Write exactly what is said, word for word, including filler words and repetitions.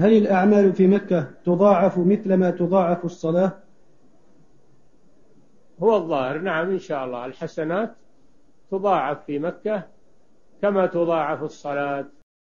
هل الأعمال في مكة تضاعف مثلما تضاعف الصلاة؟ هو الظاهر نعم إن شاء الله، الحسنات تضاعف في مكة كما تضاعف الصلاة.